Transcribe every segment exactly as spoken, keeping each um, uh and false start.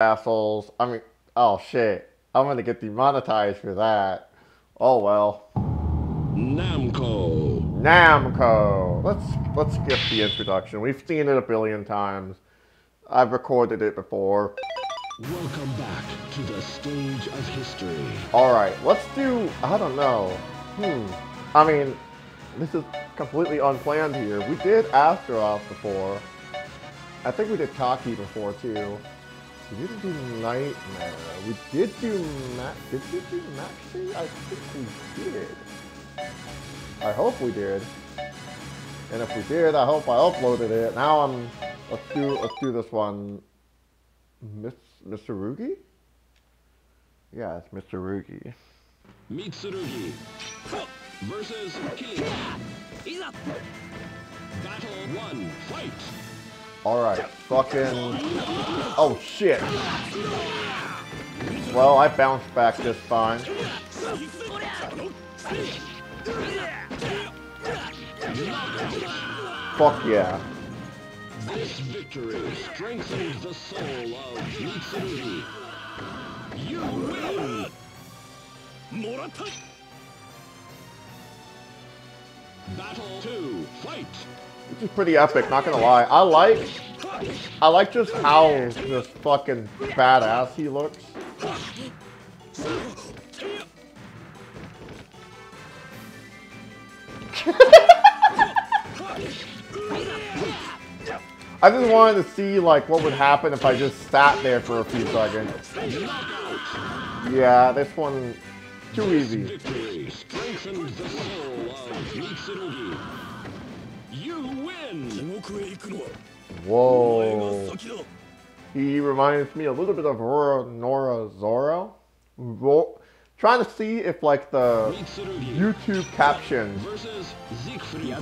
assholes. I mean, oh shit. I'm gonna get demonetized for that. Oh well. Namco. Namco. Let's let's skip the introduction. We've seen it a billion times. I've recorded it before. Welcome back to the stage of history. Alright, let's do, I don't know. Hmm. I mean, this is completely unplanned here. We did Astaroth before. I think we did Taki before too. We didn't do Nightmare. We did do Ma- Did we do Maxi? I think we did. I hope we did. And if we did, I hope I uploaded it. Now I'm... Let's do, let's do this one. Mitsurugi? Yeah, it's Mitsurugi. Mitsurugi versus Killing. Battle one, fight! Alright, fucking... Oh, shit! Well, I bounced back this fine. Fuck yeah. This victory strengthens the soul of Mitsurugi. You win! Morata! Battle two, fight! Which is pretty epic, not gonna lie. I like... I like just how this fucking badass he looks. I just wanted to see, like, what would happen if I just sat there for a few seconds. Yeah, this one... Too easy. Whoa. He reminds me a little bit of Roronoa Zoro. Ro Trying to see if, like, the YouTube captions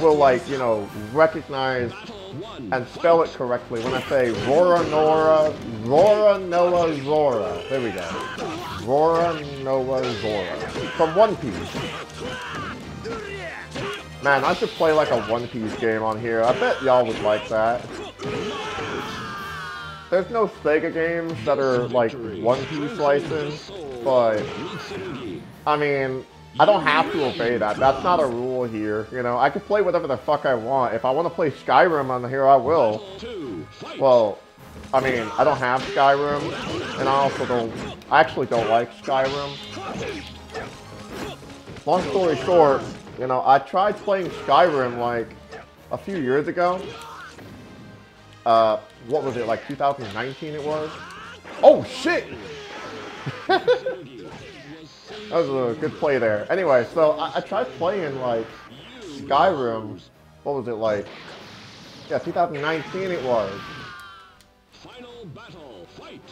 will, like, you know, recognize and spell it correctly when I say Roronoa, Roronoa Zoro. There we go. Roronoa Zoro. From One Piece. Man, I should play, like, a One Piece game on here. I bet y'all would like that. There's no Sega games that are, like, One Piece licensed. But, I mean, I don't have to obey that. That's not a rule here, you know? I can play whatever the fuck I want. If I want to play Skyrim on here, I will. Well, I mean, I don't have Skyrim, and I also don't... I actually don't like Skyrim. Long story short, you know, I tried playing Skyrim, like, a few years ago. Uh, what was it, like two thousand nineteen it was? Oh, shit! That was a good play there. Anyway, so I, I tried playing, like, Skyrim. What was it like? Yeah, two thousand nineteen it was. Final battle, fight.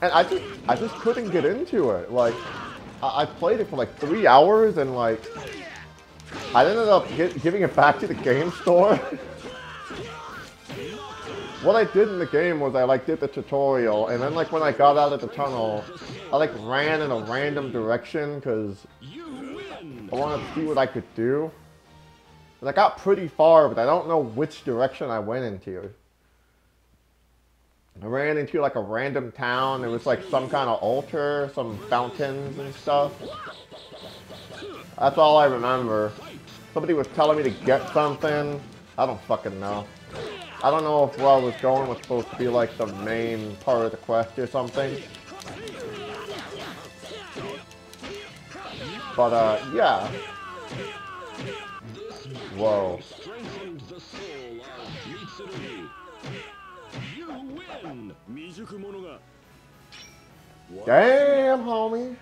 And I just, I just couldn't get into it. Like, I, I played it for like three hours, and like, I ended up get, giving it back to the game store. What I did in the game was I, like, did the tutorial, and then, like, when I got out of the tunnel, I, like, ran in a random direction, because I wanted to see what I could do. And I got pretty far, but I don't know which direction I went into. I ran into, like, a random town. It was, like, some kind of altar, some fountains and stuff. That's all I remember. Somebody was telling me to get something. I don't fucking know. I don't know if where I was going was supposed to be like the main part of the quest or something. But, uh, yeah. Whoa. Damn, homie.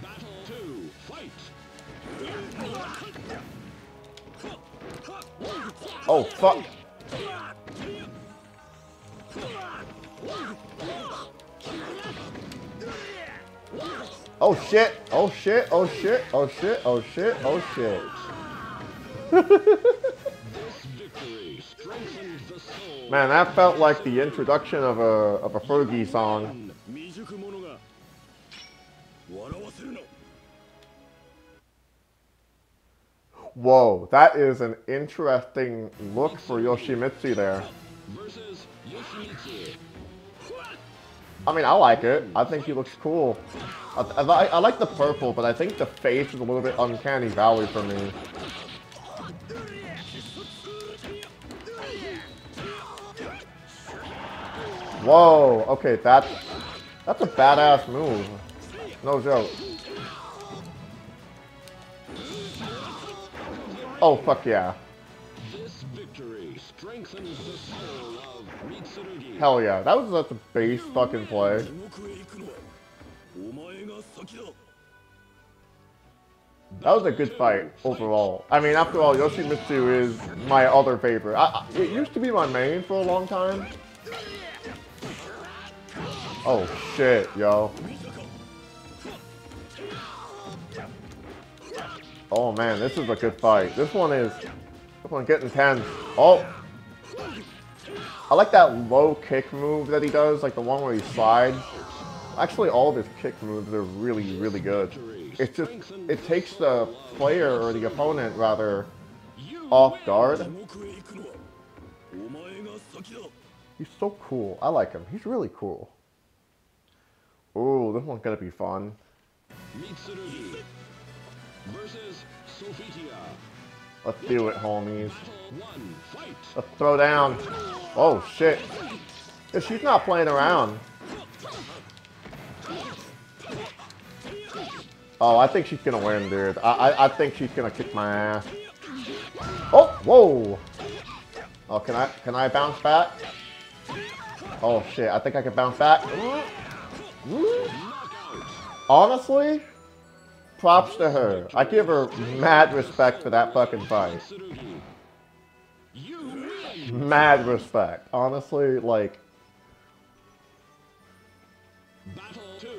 Battle two, fight. Oh, fuck. Oh shit, oh shit, oh shit, oh shit, oh shit, oh shit. Man, that felt like the introduction of a of a Fergie song. Whoa, that is an interesting look for Yoshimitsu there. I mean, I like it. I think he looks cool. I, I, I like the purple, but I think the face is a little bit uncanny valley for me. Whoa, okay, that's, that's a badass move. No joke. Oh, fuck yeah. This victory strengthens the soul of Mitsurugi. Hell yeah, that was such a base fucking play. That was a good fight overall. I mean, after all, Yoshimitsu is my other favorite. I, I, it used to be my main for a long time. Oh shit, yo. Oh man, this is a good fight. This one is... This one getting tense. Oh! I like that low kick move that he does, like the one where he slides. Actually, all of his kick moves are really, really good. It just... It takes the player, or the opponent, rather, off guard. He's so cool. I like him. He's really cool. Ooh, this one's gonna be fun. Mitsurugi versus Sophitia. Let's do it, homies. Let's throw down. Oh shit! Yeah, she's not playing around. Oh, I think she's gonna win, dude. I I, I think she's gonna kick my ass. Oh, whoa! Oh, can I can I bounce back? Oh shit! I think I can bounce back. Honestly, props to her. I give her mad respect for that fucking fight. Mad respect. Honestly, like,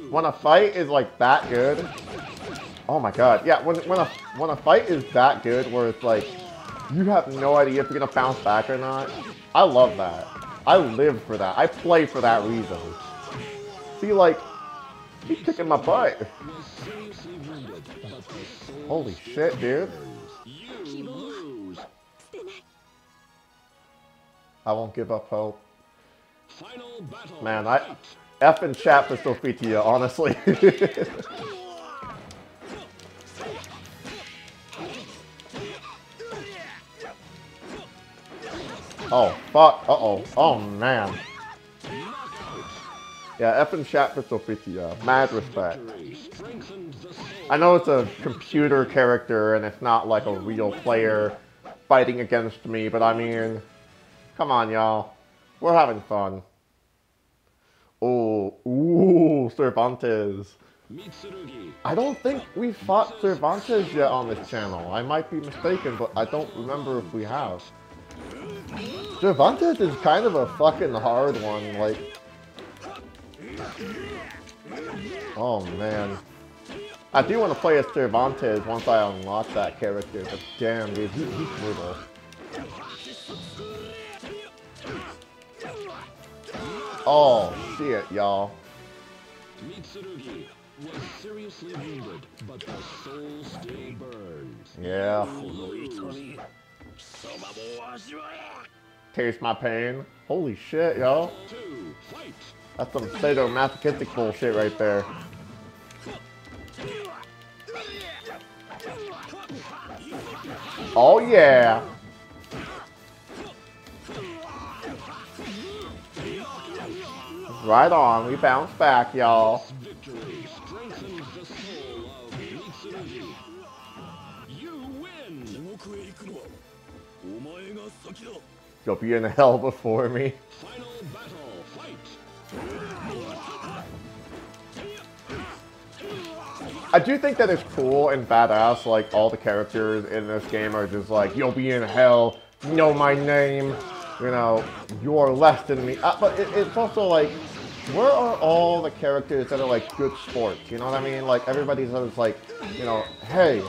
when a fight is like that good, oh my god, yeah. When when a when a fight is that good, where it's like you have no idea if you're gonna bounce back or not. I love that. I live for that. I play for that reason. See, like, he's kicking my butt. Holy shit, dude. I won't give up hope. Man, I... Effing chat for Sophitia, honestly. Oh, fuck. Uh-oh. Oh, man. Yeah, effing chat for Sophitia. Mad respect. I know it's a computer character and it's not like a real player fighting against me, but I mean, come on, y'all. We're having fun. Oh, ooh, Cervantes. I don't think we fought Cervantes yet on this channel. I might be mistaken, but I don't remember if we have. Cervantes is kind of a fucking hard one, like... Oh man, I do want to play as Cervantes once I unlock that character, but damn dude, he's brutal. Oh shit, y'all. Mitsurugi was seriously wounded, but the soul still burns. Yeah. Taste my pain. Holy shit, y'all. That's some sadomasochistic bullshit right there. Oh yeah! Right on, we bounce back, y'all. You'll be in hell before me. I do think that it's cool and badass, like, all the characters in this game are just like, you'll be in hell, know my name, you know, you're less than me. Uh, but it, it's also like, where are all the characters that are, like, good sports, you know what I mean? Like, everybody's always like, you know, hey,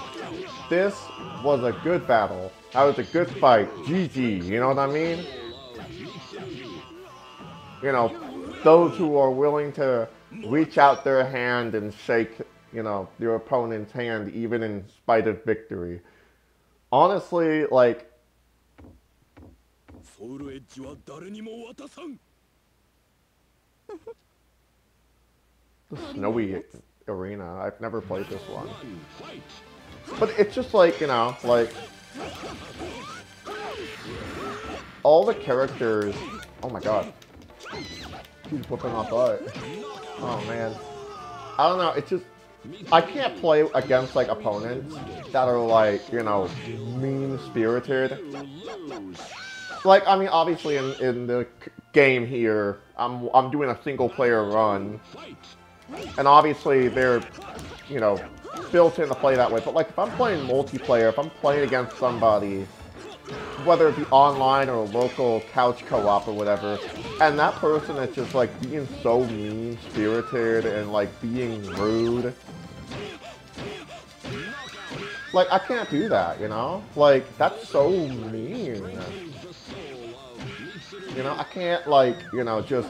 this was a good battle, that was a good fight, G G, you know what I mean? You know, those who are willing to reach out their hand and shake, you know, your opponent's hand even in spite of victory. Honestly, like, the snowy arena. I've never played this one. But it's just like, you know, like... all the characters... Oh my god. He's whipping off butt. Oh man. I don't know, it's just... I can't play against, like, opponents that are, like, you know, mean-spirited. Like, I mean, obviously in, in the game here, I'm, I'm doing a single-player run. And obviously they're, you know, built in to play that way. But, like, if I'm playing multiplayer, if I'm playing against somebody, whether it be online or local couch co-op or whatever, and that person is just, like, being so mean-spirited and, like, being rude. Like, I can't do that, you know? Like, that's so mean. You know, I can't, like, you know, just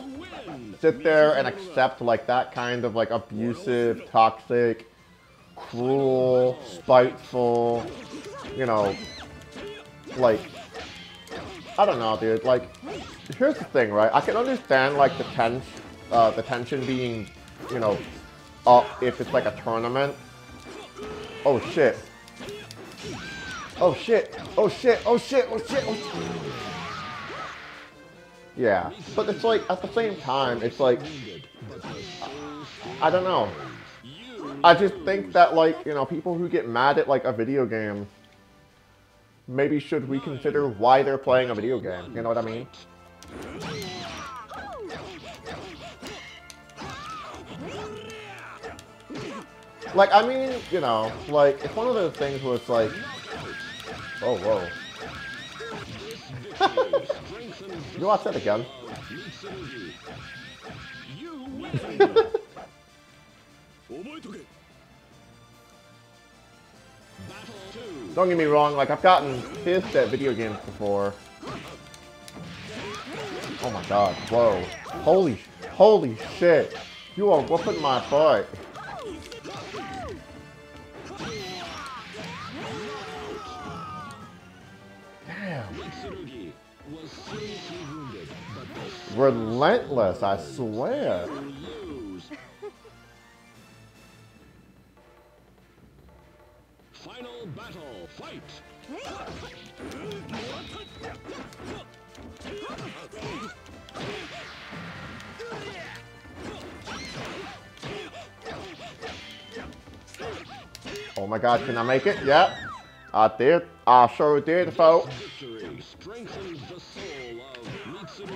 sit there and accept, like, that kind of, like, abusive, toxic, cruel, spiteful, you know, like... I don't know, dude. Like, here's the thing, right? I can understand, like, the tension, uh, the tension being, you know, up if it's like a tournament. Oh shit! Oh shit! Oh shit! Oh shit! Oh shit! Oh shit! Yeah, but it's like at the same time, it's like I don't know. I just think that, like, you know, people who get mad at, like, a video game, maybe should reconsider why they're playing a video game, you know what I mean? Like, I mean, you know, like, it's one of those things where it's like... Oh, whoa. You watch that again. Don't get me wrong, like, I've gotten pissed at video games before. Oh my god, whoa. Holy, holy shit. You are whooping my butt. Damn. Relentless, I swear. Final battle, fight! Oh my god, can I make it? Yeah, I did. I sure did, folks.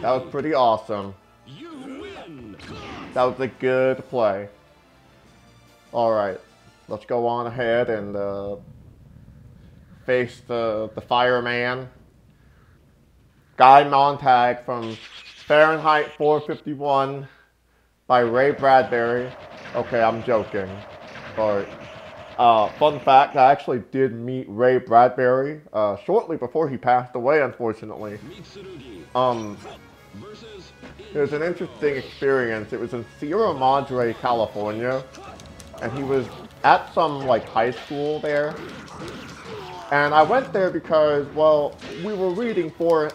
That was pretty awesome. That was a good play. Alright. Let's go on ahead and uh, face the, the fireman. Guy Montag from Fahrenheit four fifty-one by Ray Bradbury. Okay, I'm joking. But uh, fun fact, I actually did meet Ray Bradbury uh, shortly before he passed away, unfortunately. Um, it was an interesting experience. It was in Sierra Madre, California. And he was at some, like, high school there. And I went there because, well, we were reading for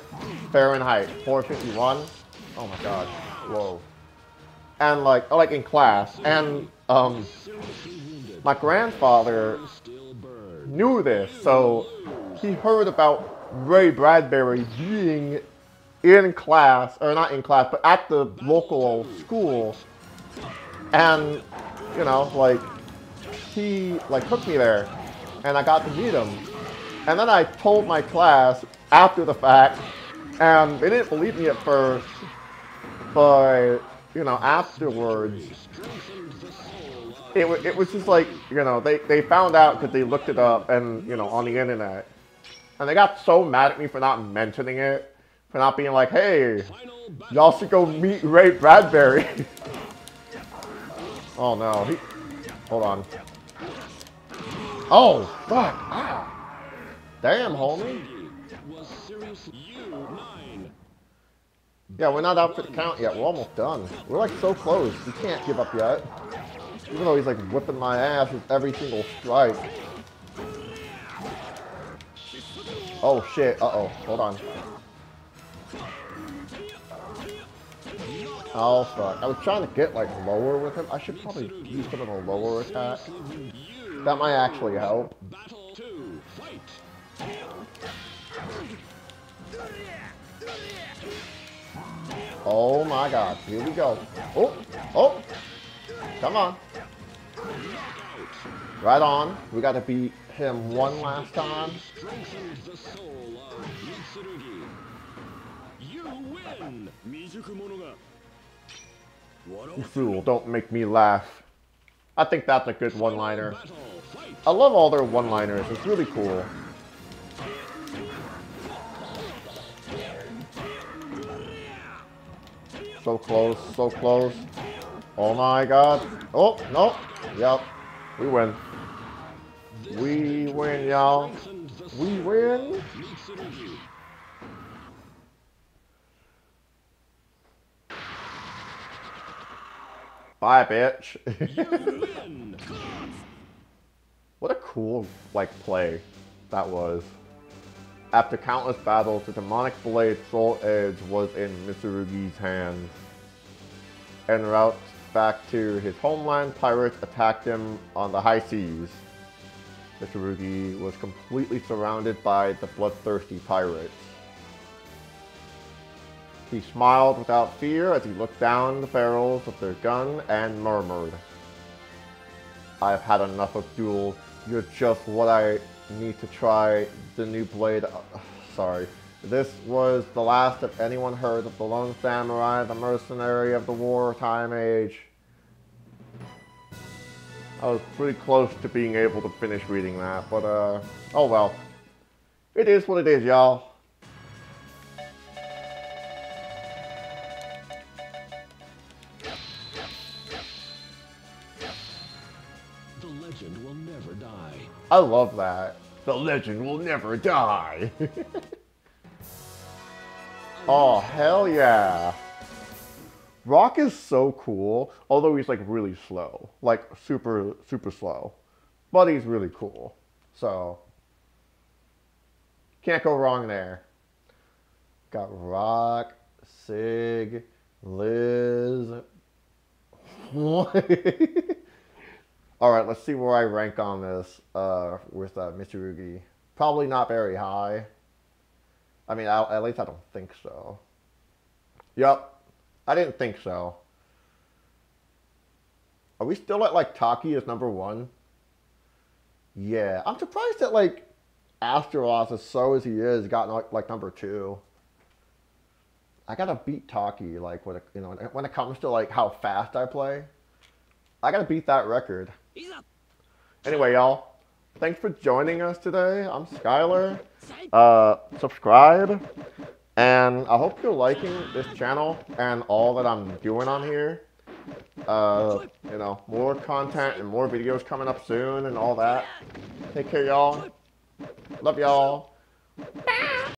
Fahrenheit four fifty-one. Oh my god. Whoa. And, like, like in class. And um, my grandfather knew this, so he heard about Ray Bradbury being in class, or not in class, but at the local school. And, you know, like, he, like, took me there, and I got to meet him. And then I told my class after the fact, and they didn't believe me at first, but, you know, afterwards, it, it was just like, you know, they, they found out because they looked it up, and, you know, on the internet. And they got so mad at me for not mentioning it, for not being like, hey, y'all should go meet Ray Bradbury. Oh no, he... Hold on. Oh, fuck! Ah! Damn, homie! Yeah, we're not out for the count yet. We're almost done. We're, like, so close. We can't give up yet. Even though he's, like, whipping my ass with every single strike. Oh, shit. Uh-oh. Hold on. Oh fuck, I was trying to get like lower with him. I should probably use him in a lower attack. That might actually help. Oh my god, here we go. Oh, oh, come on. Right on, we gotta beat him one last time. You fool, don't make me laugh. I think that's a good one-liner. I love all their one-liners, it's really cool. So close, so close. Oh my god. Oh, no. Yep. We win. We win, y'all. We win. Bye, bitch. What a cool, like, play that was. After countless battles, the demonic blade Soul Edge was in Mitsurugi's hands. En route back to his homeland, pirates attacked him on the high seas. Mitsurugi was completely surrounded by the bloodthirsty pirates. He smiled without fear as he looked down the barrels of their gun and murmured, "I've had enough of duels. You're just what I need to try the new blade." Uh, sorry. This was the last that anyone heard of the lone samurai, the mercenary of the wartime age. I was pretty close to being able to finish reading that, but uh, oh well. It is what it is, y'all. The legend will never die. I love that. The legend will never die. Oh, hell yeah. Rock is so cool, although he's like really slow. Like super, super slow. But he's really cool. So, can't go wrong there. Got Rock, Sig, Liz. Alright, let's see where I rank on this uh, with uh, Mitsurugi. Probably not very high. I mean, I, at least I don't think so. Yup. I didn't think so. Are we still at, like, Taki as number one? Yeah. I'm surprised that, like, Astaroth, as slow as he is, got, like, like number two. I gotta beat Taki, like, when it, you know, when it comes to, like, how fast I play. I gotta beat that record. Anyway, y'all. Thanks for joining us today. I'm Skylar. Uh, subscribe. And I hope you're liking this channel and all that I'm doing on here. Uh, you know, more content and more videos coming up soon and all that. Take care, y'all. Love y'all.